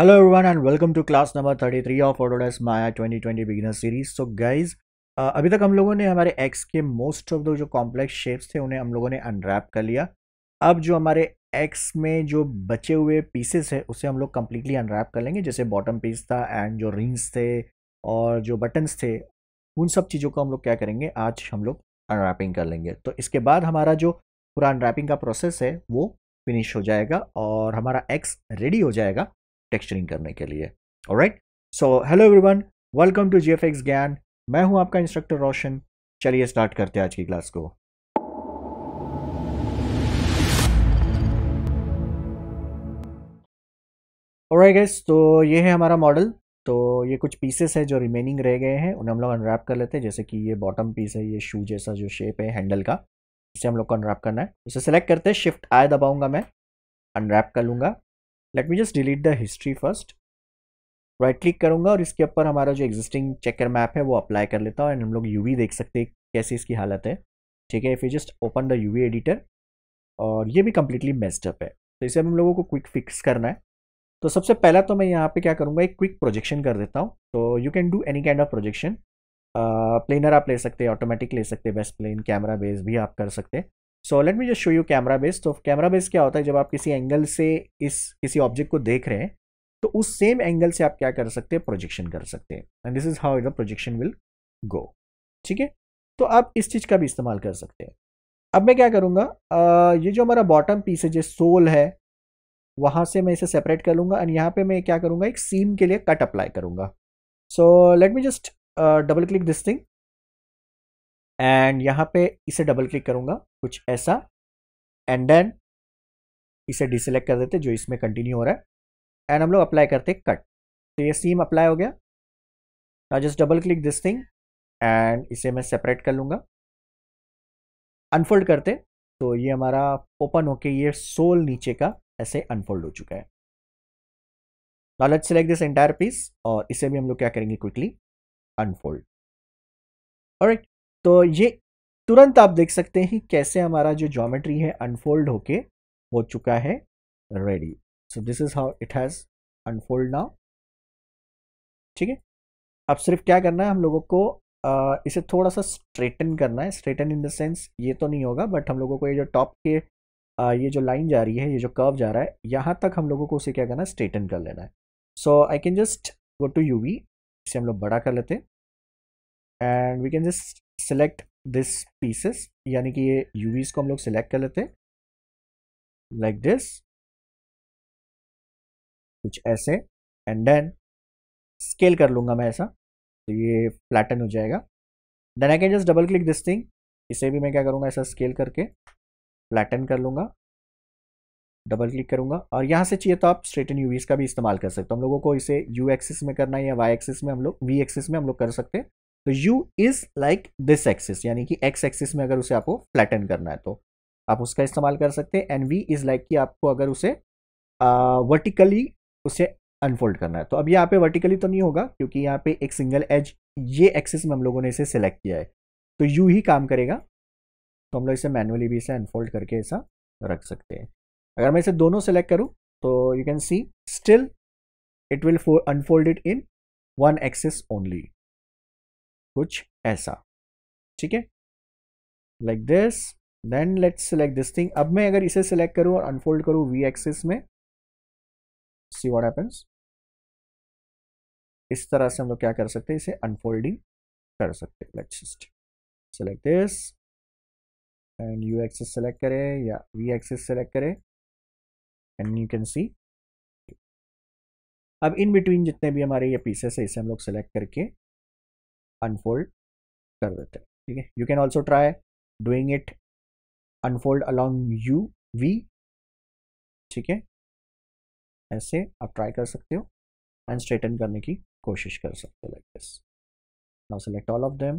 Hello everyone and welcome to class number 33 of Autodesk Maya 2020 beginner series. So guys, अभी तक हम लोगों ने हमारे एक्स के मोस्ट ऑफ द जो कॉम्प्लेक्स शेप्स थे उन्हें हम लोगों ने अनरैप कर लिया. अब जो हमारे एक्स में जो बचे हुए पीसेस है उसे हम लोग कम्प्लीटली अनरैप कर लेंगे. जैसे बॉटम पीस था एंड जो रिंग्स थे और जो बटन्स थे, उन सब चीज़ों को हम लोग क्या करेंगे, आज हम लोग अनरैपिंग कर लेंगे. तो इसके बाद हमारा जो पूरा अनरैपिंग का प्रोसेस है वो फिनिश हो जाएगा और हमारा एक्स रेडी हो जाएगा टेक्सचरिंग करने के लिए. Alright, so hello everyone, welcome to GFX ज्ञान. मैं हूं आपका इंस्ट्रक्टर रोशन. चलिए स्टार्ट करते हैं आज की क्लास को. ऑलराइट गाइस, तो ये है हमारा मॉडल. तो ये कुछ पीसेस है जो रिमेनिंग रह गए हैं, उन्हें हम लोग अनरैप कर लेते हैं. जैसे कि ये बॉटम पीस है, ये शू जैसा जो शेप है हैंडल का, इसे हम लोग को अनरैप करना है. इसे सेलेक्ट करते हैं, शिफ्ट आई दबाऊंगा, मैं अनरैप कर लूंगा. Let me just delete the history first. Right click करूंगा और इसके ऊपर हमारा जो एग्जिस्टिंग चेकर मैप है वो अप्लाई कर लेता हूँ. एंड हम लोग यूवी देख सकते हैं कैसी इसकी हालत है. ठीक है, if you just open the UV editor, और ये भी कम्प्लीटली मेस्ड अप है. तो इसे हम लोगों को क्विक फिक्स करना है. तो सबसे पहला तो मैं यहाँ पे क्या करूँगा, एक क्विक प्रोजेक्शन कर देता हूँ. तो you can do any kind of projection. Planar आप ले सकते हैं, ऑटोमेटिक ले सकते हैं, बेस्ट प्लेन, कैमरा बेस भी आप कर सकते हैं. So let me just show you camera base. तो कैमरा बेस क्या होता है, जब आप किसी एंगल से इस किसी ऑब्जेक्ट को देख रहे हैं तो उस सेम एंगल से आप क्या कर सकते हैं, प्रोजेक्शन कर सकते हैं. And this is how the projection will go. ठीक है, तो आप इस चीज़ का भी इस्तेमाल कर सकते हैं. अब मैं क्या करूँगा, ये जो हमारा बॉटम पीस है, जो सोल है, वहाँ से मैं इसे सेपरेट कर लूँगा. एंड यहाँ पर मैं क्या करूँगा, एक सीम के लिए कट अप्लाई करूँगा. So let me just double click this thing and यहाँ पे इसे डबल क्लिक करूँगा कुछ ऐसा. एंड देन इसे डिसेलेक्ट कर देते जो इसमें कंटिन्यू हो रहा है. एंड हम लोग अप्लाई करते कट. तो ये सीम अप्लाई हो गया. Now just double click this thing and इसे मैं सेपरेट कर लूँगा. अनफोल्ड करते तो ये हमारा ओपन होके ये सोल नीचे का ऐसे अनफोल्ड हो चुका है. Now let's select this entire piece और इसे भी हम लोग क्या करेंगे, क्विकली अनफोल्ड. ऑलराइट, तो ये तुरंत आप देख सकते हैं कैसे हमारा जो ज्योमेट्री है अनफोल्ड होके हो चुका है ready. So this is how it has unfold now. ठीक है, अब सिर्फ क्या करना है, हम लोगों को इसे थोड़ा सा स्ट्रेटन करना है. स्ट्रेटन इन द सेंस ये तो नहीं होगा, बट हम लोगों को ये जो टॉप के ये जो लाइन जा रही है, ये जो कर्व जा रहा है, यहाँ तक हम लोगों को उसे क्या करना है, स्ट्रेटन कर लेना है. So I can just go to UV, इसे हम लोग बड़ा कर लेते and we can just select this pieces, यानी कि ये यूवीज को हम लोग सेलेक्ट कर लेते हैं लाइक दिस कुछ ऐसे. एंड देन स्केल कर लूँगा मैं ऐसा, तो ये फ्लैटन हो जाएगा. Then I can just double click this thing, इसे भी मैं क्या करूँगा, ऐसा स्केल करके फ्लैटन कर लूँगा. डबल क्लिक करूँगा और यहाँ से चाहिए तो आप स्ट्रेटन यूवीज का भी इस्तेमाल कर सकते हो. हम लोगों को इसे यू एक्सिस में करना है या वाई एक्सिस में, हम लोग वी एक्सिस में हम लोग कर सकते हैं. तो U is like this axis, यानी कि X एक्सिस में अगर उसे आपको फ्लैटन करना है तो आप उसका इस्तेमाल कर सकते हैं. एंड V इज़ लाइक कि आपको अगर उसे वर्टिकली उसे अनफोल्ड करना है. तो अब यहाँ पे वर्टिकली तो नहीं होगा क्योंकि यहाँ पे एक सिंगल एज ये एक्सिस में हम लोगों ने इसे सेलेक्ट किया है, तो U ही काम करेगा. तो हम लोग इसे मैनुअली भी इसे अनफोल्ड करके ऐसा रख सकते हैं. अगर मैं इसे दोनों सेलेक्ट करूँ तो you can see still it will unfold it in one axis only, कुछ ऐसा. ठीक है, like this. Then let's select this thing. अब मैं अगर इसे सेलेक्ट करूं और अनफोल्ड करूं वी एक्सिस में, सी व्हाट हैपेंस. इस तरह से हम लोग क्या कर सकते हैं, इसे अनफोल्डिंग कर सकते हैं. Let's just select this and U axis select करें या वी एक्सिस सेलेक्ट करें एंड यू कैन सी. अब इन बिटवीन जितने भी हमारे ये पीसेस है, इसे हम लोग सेलेक्ट करके अनफोल्ड कर देते हैं. ठीक है, you can also try doing it unfold along U V. ठीक है, ऐसे आप ट्राई कर सकते हो एंड स्ट्रेटन करने की कोशिश कर सकते हो like this. Now select all of them,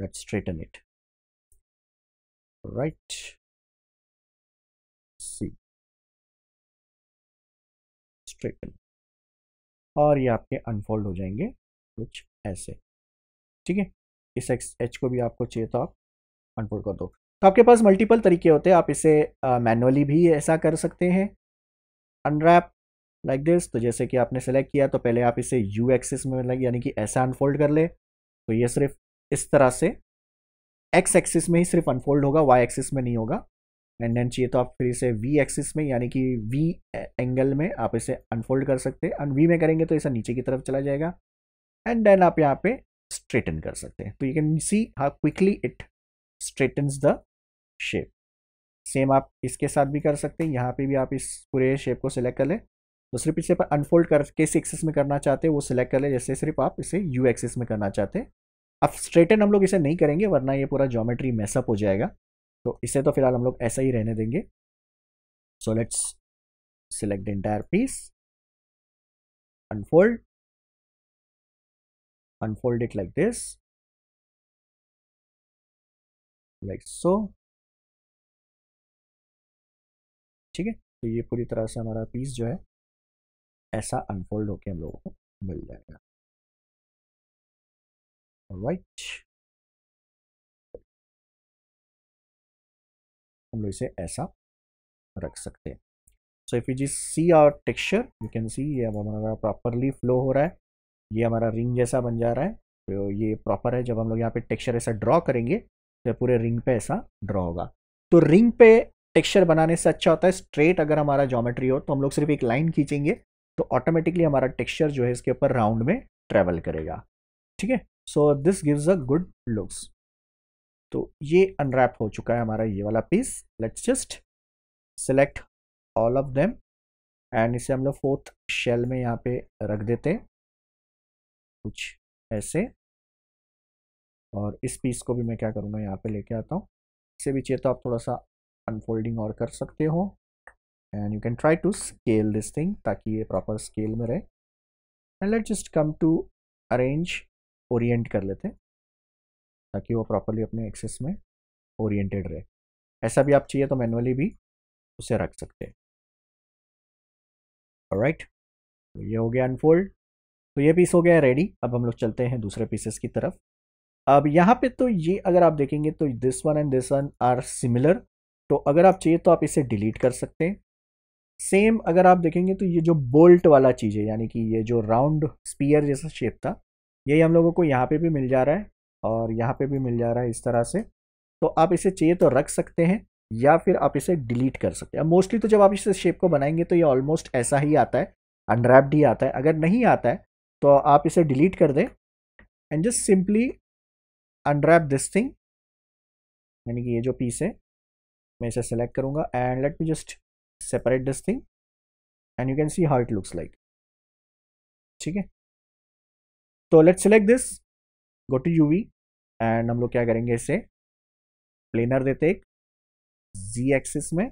let's straighten it. Right, see straighten, और ये आपके अनफोल्ड हो जाएंगे कुछ ऐसे. ठीक है, इस एक्स एच को भी आपको चाहिए तो आप अनफोल्ड कर दो. तो आपके पास मल्टीपल तरीके होते हैं, आप इसे मैनुअली भी ऐसा कर सकते हैं अनरैप, लाइक दिस। तो जैसे कि आपने सेलेक्ट किया तो पहले आप इसे यू एक्सिस में मतलब यानी कि ऐसा अनफोल्ड कर ले, तो ये सिर्फ इस तरह से एक्स एक्सिस में ही सिर्फ अनफोल्ड होगा, वाई एक्सिस में नहीं होगा। एंड देन चाहिए तो आप फिर इसे वी एक्सिस में यानी कि वी एंगल में आप इसे अनफोल्ड कर सकते हैं। वी में करेंगे तो इसे नीचे की तरफ चला जाएगा एंड देन आप यहाँ पे स्ट्रेटन कर सकते हैं। तो you can see how quickly it straightens the shape. Same आप इसके साथ भी कर सकते हैं, यहाँ पे भी आप इस पूरे शेप को सिलेक्ट कर लें। तो सिर्फ इसे पर अनफोल्ड कर किस एक्सिस में करना चाहते हैं वो सिलेक्ट कर लें, जैसे सिर्फ आप इसे यू एक्सिस में करना चाहते हैं। अब स्ट्रेटन हम लोग इसे नहीं करेंगे वरना ये पूरा ज्योमेट्री मैसअप हो जाएगा, तो इसे तो फिलहाल हम लोग ऐसा ही रहने देंगे। So let's select the entire piece, unfold, unfold it like this, like so. ठीक है, तो ये पूरी तरह से हमारा पीस जो है ऐसा अनफोल्ड होके हम लोगों को मिल जाएगा। ऑलराइट, हम लोग इसे ऐसा रख सकते हैं। So if you just see our texture, you can see ये अब हमारा प्रॉपरली फ्लो हो रहा है, ये हमारा रिंग जैसा बन जा रहा है। तो ये प्रॉपर है, जब हम लोग यहाँ पे टेक्सचर ऐसा ड्रॉ करेंगे तो पूरे रिंग पे ऐसा ड्रॉ होगा। तो रिंग पे टेक्सचर बनाने से अच्छा होता है स्ट्रेट अगर हमारा ज्योमेट्री हो, तो हम लोग सिर्फ एक लाइन खींचेंगे तो ऑटोमेटिकली हमारा टेक्सचर जो है इसके ऊपर राउंड में ट्रेवल करेगा। ठीक है, so this gives a good looks. तो ये अनरैप हो चुका है हमारा ये वाला piece. Let's just select all of them and इसे हम लोग फोर्थ शेल में यहाँ पे रख देते हैं कुछ ऐसे। और इस पीस को भी मैं क्या करूँगा यहाँ पे लेके आता हूँ। इसे भी चाहिए तो आप थोड़ा सा अनफोल्डिंग और कर सकते हो and you can try to scale this thing ताकि ये प्रॉपर स्केल में रहे। And let's just come to arrange, orient कर लेते हैं ताकि वो प्रॉपरली अपने एक्सेस में ओरिएंटेड रहे। ऐसा भी आप चाहिए तो मैनुअली भी उसे रख सकते हैं। ऑलराइट, तो ये हो गया अनफोल्ड, तो ये पीस हो गया रेडी। अब हम लोग चलते हैं दूसरे पीसेस की तरफ। अब यहाँ पे तो ये अगर आप देखेंगे तो this one and this one are similar, तो अगर आप चाहिए तो आप इसे डिलीट कर सकते हैं। सेम अगर आप देखेंगे तो ये जो बोल्ट वाला चीज़ है यानी कि ये जो राउंड स्पीयर जैसा शेप था, यही हम लोगों को यहाँ पे भी मिल जा रहा है और यहाँ पे भी मिल जा रहा है इस तरह से। तो आप इसे चाहिए तो रख सकते हैं या फिर आप इसे डिलीट कर सकते हैं। मोस्टली तो जब आप इस शेप को बनाएंगे तो ये ऑलमोस्ट ऐसा ही आता है, अनरैप्ड ही आता है। अगर नहीं आता है तो आप इसे डिलीट कर दें and just simply unwrap this thing, यानी कि ये जो पीस है मैं इसे सेलेक्ट करूँगा and let me just separate this thing and you can see how it looks like. ठीक है, तो let select this, go to UV and हम लोग क्या करेंगे इसे प्लेनर देते एक जी एक्सिस में,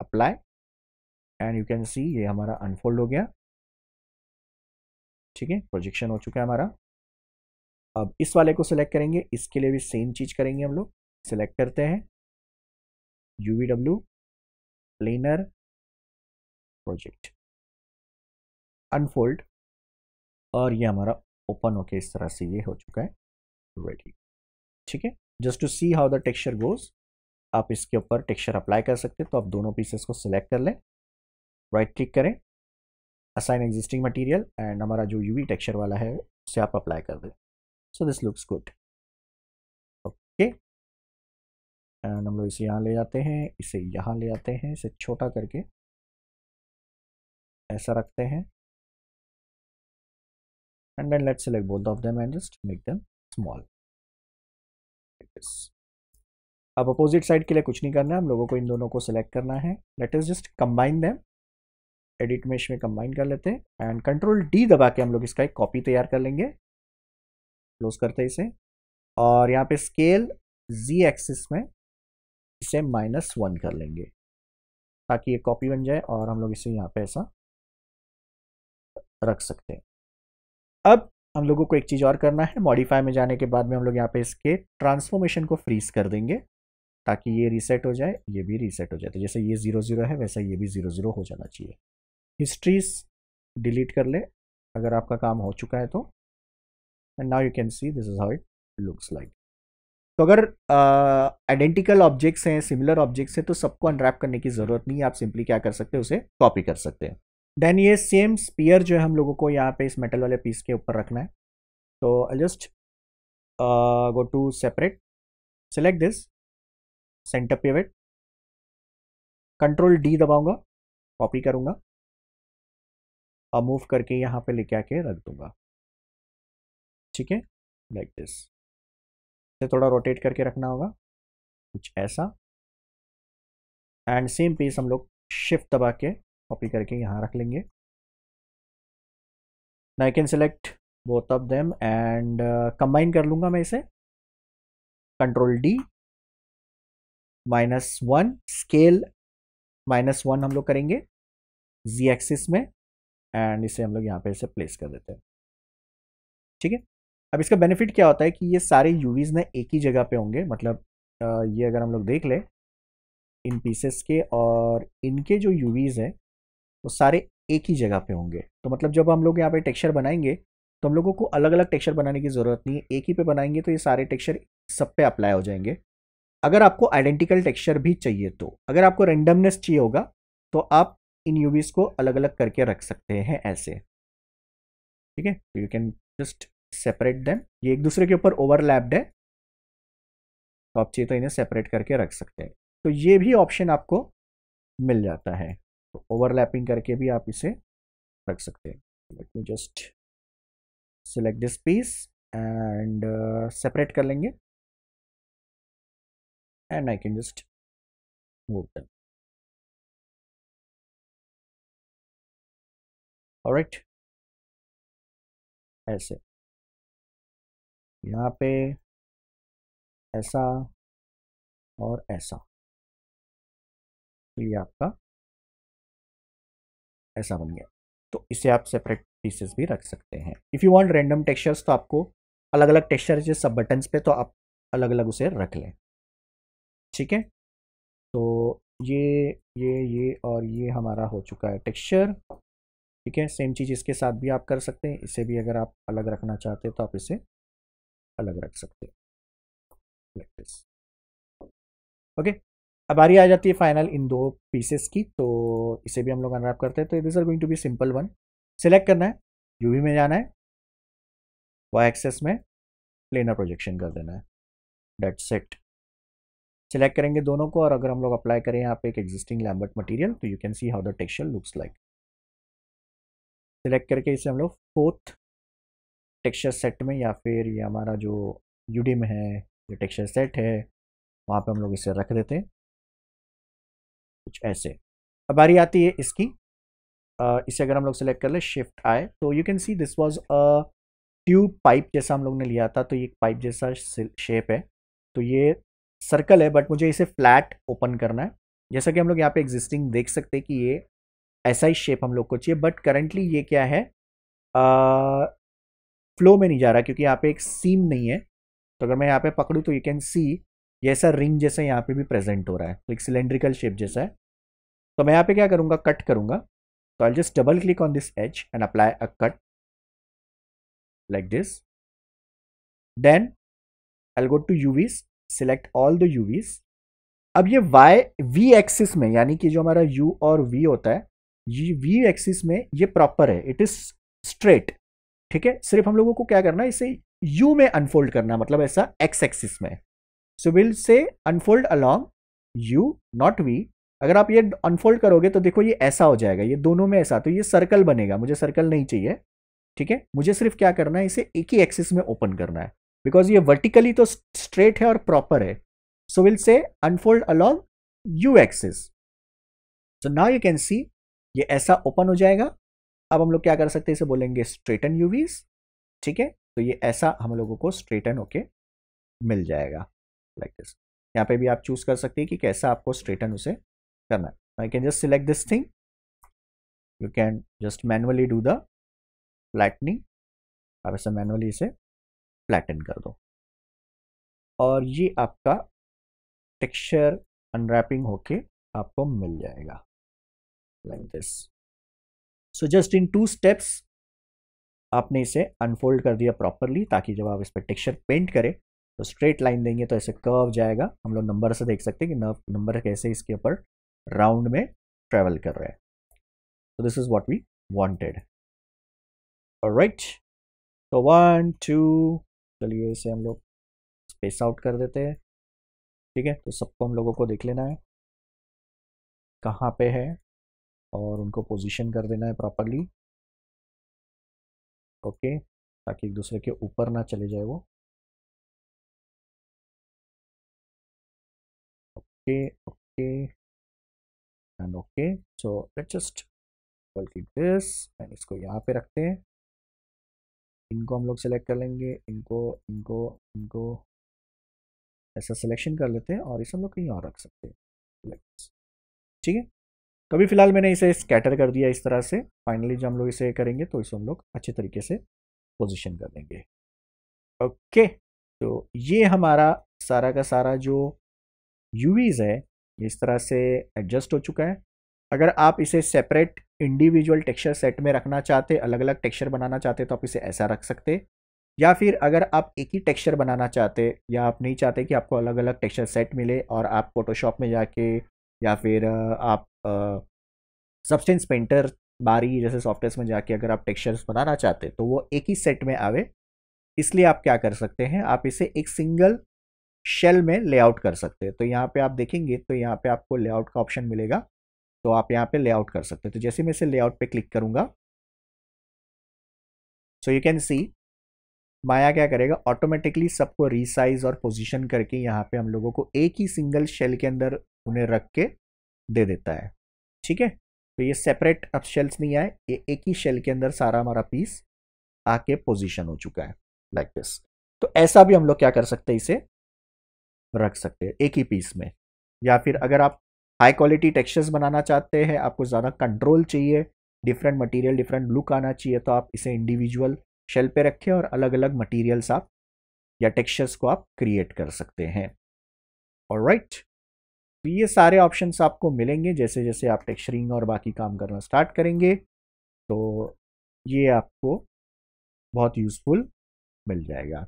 apply and you can see ये हमारा अनफोल्ड हो गया। ठीक है, प्रोजेक्शन हो चुका है हमारा। अब इस वाले को सिलेक्ट करेंगे, इसके लिए भी सेम चीज़ करेंगे हम लोग। सिलेक्ट करते हैं UV W, planar, project, unfold, और ये हमारा ओपन होके इस तरह से ये हो चुका है रेडी। ठीक है, just to see how the texture goes, आप इसके ऊपर टेक्सचर अप्लाई कर सकते हैं। तो आप दोनों पीसेस को सिलेक्ट कर लें, राइट क्लिक करें, असाइन एग्जिस्टिंग मटेरियल एंड हमारा जो यूवी टेक्सचर वाला है उसे आप अप्लाई कर दें। So this looks good. Okay, and हम लोग इसे यहाँ ले जाते हैं, इसे यहाँ ले आते हैं, इसे छोटा करके ऐसा रखते हैं and then let's select both of them and just make them small. अब अपोजिट साइड के लिए कुछ नहीं करना है, हम लोगों को इन दोनों को सिलेक्ट करना है। Let us just combine them, edit mesh में कंबाइन कर लेते हैं एंड कंट्रोल-D दबा के हम लोग इसका एक कॉपी तैयार कर लेंगे। क्लोज करते हैं इसे और यहाँ पे स्केल Z एक्सिस में इसे -1 कर लेंगे ताकि ये कॉपी बन जाए और हम लोग इसे यहाँ पे ऐसा रख सकते हैं। अब हम लोगों को एक चीज़ और करना है, मॉडिफाई में जाने के बाद में हम लोग यहाँ पे इसके ट्रांसफॉर्मेशन को फ्रीज कर देंगे ताकि ये रीसेट हो जाए, ये भी रीसेट हो जाए। तो जैसे ये 0-0 है वैसा ये भी 0-0 हो जाना चाहिए। हिस्ट्रीज डिलीट कर ले अगर आपका काम हो चुका है तो। And now you can see this is how it looks like. तो अगर आइडेंटिकल ऑब्जेक्ट्स हैं, सिमिलर ऑब्जेक्ट्स हैं, तो सबको अनरैप करने की ज़रूरत नहीं है, आप सिंपली क्या कर सकते हैं उसे कॉपी कर सकते हैं। देन ये सेम स्पीयर जो है हम लोगों को यहाँ पे इस मेटल वाले पीस के ऊपर रखना है, तो I just go to separate, select this, center pivot, control D दबाऊंगा, कॉपी करूंगा और मूव करके यहाँ पे लेके आके रख दूंगा, ठीक है, लाइक दिस। इसे थोड़ा रोटेट करके रखना होगा कुछ ऐसा, एंड सेम पीस हम लोग शिफ्ट दबा के कॉपी करके यहाँ रख लेंगे। Now I can select both of them and combine कर लूंगा मैं इसे, कंट्रोल डी, -1, स्केल -1 हम लोग करेंगे जी एक्सिस में, एंड इसे हम लोग यहाँ पे इसे प्लेस कर देते हैं, ठीक है। अब इसका बेनिफिट क्या होता है कि ये सारे यूवीज ना एक ही जगह पे होंगे, मतलब ये अगर हम लोग देख ले इन पीसेस के और इनके जो यूवीज हैं वो सारे एक ही जगह पे होंगे, तो मतलब जब हम लोग यहाँ पे टेक्सचर बनाएंगे तो हम लोगों को अलग अलग टेक्सचर बनाने की ज़रूरत नहीं है, एक ही पे बनाएंगे तो ये सारे टेक्सचर सब पे अप्लाई हो जाएंगे। अगर आपको आइडेंटिकल टेक्सचर भी चाहिए तो, अगर आपको रेंडमनेस चाहिए होगा तो आप इन यूवीज को अलग अलग करके रख सकते हैं ऐसे, ठीक है। You can just separate them, ये एक दूसरे के ऊपर ओवरलैप्ड है तो आप चाहिए तो इन्हें सेपरेट करके रख सकते हैं, तो ये भी ऑप्शन आपको मिल जाता है, तो ओवरलैपिंग करके भी आप इसे रख सकते हैं। Let me just select this piece and separate कर लेंगे and I can just move them, alright. ऐसे यहाँ पे ऐसा और ऐसा, तो ये आपका ऐसा बन गया, तो इसे आप सेपरेट पीसेस भी रख सकते हैं। If you want random textures तो आपको अलग अलग टेक्सचर जो सब बटन्स पे, तो आप अलग अलग उसे रख लें, ठीक है। तो ये और ये हमारा हो चुका है टेक्सचर, ठीक है। सेम चीज़ इसके साथ भी आप कर सकते हैं, इसे भी अगर आप अलग रखना चाहते हैं तो आप इसे अलग रख सकते हैं, ओके। अब बारी आ जाती है फाइनल इन दो पीसेस की, तो इसे भी हम लोग अनरैप करते हैं। तो this are going to be simple one, select करना है, यूवी में जाना है, वाई एक्सेस में प्लेनर प्रोजेक्शन कर देना है, दैट्स इट। सिलेक्ट करेंगे दोनों को और अगर हम लोग अप्लाई करें यहाँ पे एक एग्जिस्टिंग लैम्बर्ट मटेरियल, तो you can see how the texture looks like. Select करके इसे हम लोग फोर्थ टेक्सचर सेट में, या फिर ये हमारा जो यूडी में है जो टेक्सचर सेट है वहाँ पे हम लोग इसे रख देते हैं कुछ ऐसे। अब बारी आती है इसकी, इसे अगर हम लोग सेलेक्ट कर ले, शिफ्ट आए, तो you can see this was a tube pipe जैसा हम लोग ने लिया था, तो ये पाइप जैसा शेप है, तो ये सर्कल है बट मुझे इसे फ्लैट ओपन करना है। जैसा कि हम लोग यहाँ पे एग्जिस्टिंग देख सकते हैं कि ये ऐसा ही शेप हम लोग को चाहिए, बट करंटली ये क्या है फ्लो में नहीं जा रहा क्योंकि यहाँ पे एक सीम नहीं है, तो अगर मैं यहाँ पे पकड़ूँ तो यू कैन सी ये ऐसा रिंग जैसा यहाँ पे भी प्रेजेंट हो रहा है, तो एक सिलेंड्रिकल शेप जैसा है। तो मैं यहाँ पे क्या करूँगा, कट करूँगा, तो I'll just double click on this edge and apply a cut like this. Then I'll go to UVs, select all the UVs. अब ये V एक्सिस में, यानी कि जो हमारा U और V होता है, ये V एक्सिस में ये प्रॉपर है, इट इज स्ट्रेट, ठीक है। सिर्फ हम लोगों को क्या करना है, इसे U में अनफोल्ड करना है, मतलब ऐसा X एक्सिस में। So will say unfold along U not V। अगर आप ये अनफोल्ड करोगे तो देखो ये ऐसा हो जाएगा, ये दोनों में ऐसा, तो ये सर्कल बनेगा, मुझे सर्कल नहीं चाहिए, ठीक है। मुझे सिर्फ क्या करना है, इसे एक ही एक्सिस में ओपन करना है, बिकॉज ये वर्टिकली तो स्ट्रेट है और प्रॉपर है। So will say unfold along U axis, so now you can see ये ऐसा ओपन हो जाएगा। अब हम लोग क्या कर सकते हैं, इसे बोलेंगे स्ट्रेटन यूवीज, ठीक है। तो ये ऐसा हम लोगों को स्ट्रेटन होके मिल जाएगा, लाइक दिस। यहाँ पे भी आप चूज कर सकते हैं कि कैसा आपको स्ट्रेटन उसे करना है। I can just select this thing, you can just manually do the flattening, आप ऐसे मैनुअली इसे फ्लैटन कर दो, और ये आपका टेक्सचर अनरैपिंग होके आपको मिल जाएगा, like this. So just in 2 steps आपने इसे अनफोल्ड कर दिया प्रॉपरली, ताकि जब आप इस पर टेक्सचर पेंट करें तो स्ट्रेट लाइन देंगे तो ऐसे कर्व जाएगा। हम लोग नंबर से देख सकते हैं कि नंबर कैसे इसके ऊपर राउंड में ट्रैवल कर रहा है। So this is what we wanted. All right, तो 1 2 चलिए इसे हम लोग स्पेस आउट कर देते हैं, ठीक है। तो सबको हम लोगों को देख लेना है कहाँ पे है और उनको पोजीशन कर देना है प्रॉपर्ली, ओके, ताकि एक दूसरे के ऊपर ना चले जाए वो। Okay okay and okay, so let's just keep this and इसको यहाँ पे रखते हैं। इनको हम लोग सेलेक्ट कर लेंगे, इनको इनको इनको ऐसा सिलेक्शन कर लेते हैं और इसे हम लोग कहीं और रख सकते हैं, ठीक है। तो अभी फिलहाल मैंने इसे स्कैटर कर दिया इस तरह से। फाइनली जब हम लोग इसे करेंगे तो इसे हम लोग अच्छे तरीके से पोजीशन कर देंगे, ओके। तो ये हमारा सारा का सारा जो यूवीज है इस तरह से एडजस्ट हो चुका है। अगर आप इसे सेपरेट इंडिविजुअल टेक्सचर सेट में रखना चाहते, अलग अलग टेक्सचर बनाना चाहते तो आप इसे ऐसा रख सकते, या फिर अगर आप एक ही टेक्सचर बनाना चाहते या आप नहीं चाहते कि आपको अलग अलग टेक्सचर सेट मिले और आप फोटोशॉप में जाके या फिर आप सब्सटेंस पेंटर बारी जैसे सॉफ्टवेयर में जाके अगर आप टेक्सचर्स बनाना चाहते तो वो एक ही सेट में आवे, इसलिए आप क्या कर सकते हैं, आप इसे एक सिंगल शेल में लेआउट कर सकते हैं। तो यहाँ पर आप देखेंगे तो यहाँ पर आपको लेआउट का ऑप्शन मिलेगा, तो आप यहाँ पे लेआउट कर सकते हैं। तो जैसे मैं इसे लेआउट पे क्लिक करूंगा, सो यू कैन सी माया क्या करेगा, ऑटोमेटिकली सबको रीसाइज और पोजीशन करके यहाँ पे हम लोगों को एक ही सिंगल शेल के अंदर उन्हें रख के दे देता है, ठीक है। तो ये सेपरेट अब शेल्स नहीं आए, ये एक ही शेल के अंदर सारा हमारा पीस आके पोजिशन हो चुका है लाइक दिस। तो ऐसा भी हम लोग क्या कर सकते हैं, इसे रख सकते हैं एक ही पीस में। या फिर अगर आप हाई क्वालिटी टेक्सचर्स बनाना चाहते हैं, आपको ज़्यादा कंट्रोल चाहिए, डिफरेंट मटेरियल डिफरेंट लुक आना चाहिए, तो आप इसे इंडिविजुअल शेल पे रखें और अलग अलग मटेरियल्स आप या टेक्सचर्स को आप क्रिएट कर सकते हैं। ऑलराइट, तो ये सारे ऑप्शंस आपको मिलेंगे जैसे जैसे आप टेक्सचरिंग और बाकी काम करना स्टार्ट करेंगे, तो ये आपको बहुत यूजफुल मिल जाएगा।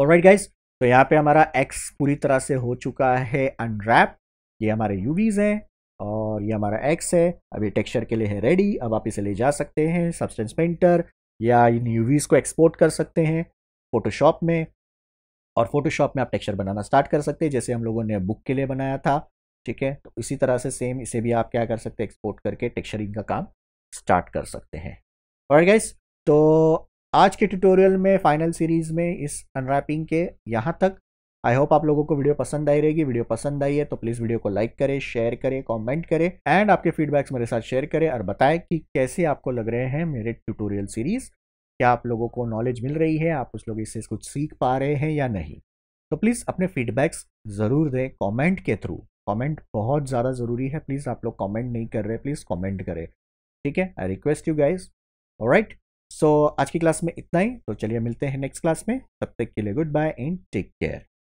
ऑलराइट गाइज, तो यहाँ पर हमारा एक्स पूरी तरह से हो चुका है अनरैप, ये हमारे यूवीज हैं और ये हमारा एक्स है। अब ये टेक्सचर के लिए है रेडी। अब आप इसे ले जा सकते हैं सब्सटेंस पेंटर या इन यूवीज को एक्सपोर्ट कर सकते हैं फोटोशॉप में, और फोटोशॉप में आप टेक्सचर बनाना स्टार्ट कर सकते हैं जैसे हम लोगों ने बुक के लिए बनाया था, ठीक है। तो इसी तरह से सेम इसे भी आप क्या कर सकते हैं, एक्सपोर्ट करके टेक्सचरिंग का काम स्टार्ट कर सकते हैं। और गाइस, तो आज के ट्यूटोरियल में फाइनल सीरीज में इस अनरैपिंग के यहाँ तक। आई होप आप लोगों को वीडियो पसंद आई रहेगी। वीडियो पसंद आई है तो प्लीज़ वीडियो को लाइक करें, शेयर करें, कमेंट करें एंड आपके फीडबैक्स मेरे साथ शेयर करें और बताएं कि कैसे आपको लग रहे हैं मेरे ट्यूटोरियल सीरीज़। क्या आप लोगों को नॉलेज मिल रही है, आप उस लोग इससे कुछ सीख पा रहे हैं या नहीं, तो प्लीज़ अपने फीडबैक्स ज़रूर दें कॉमेंट के थ्रू। कॉमेंट बहुत ज़्यादा ज़रूरी है, प्लीज़ आप लोग कॉमेंट नहीं कर रहे, प्लीज़ कॉमेंट करें, ठीक है। I request you guys. Alright, so आज की क्लास में इतना ही, तो चलिए मिलते हैं नेक्स्ट क्लास में। तब तक के लिए good bye and take care.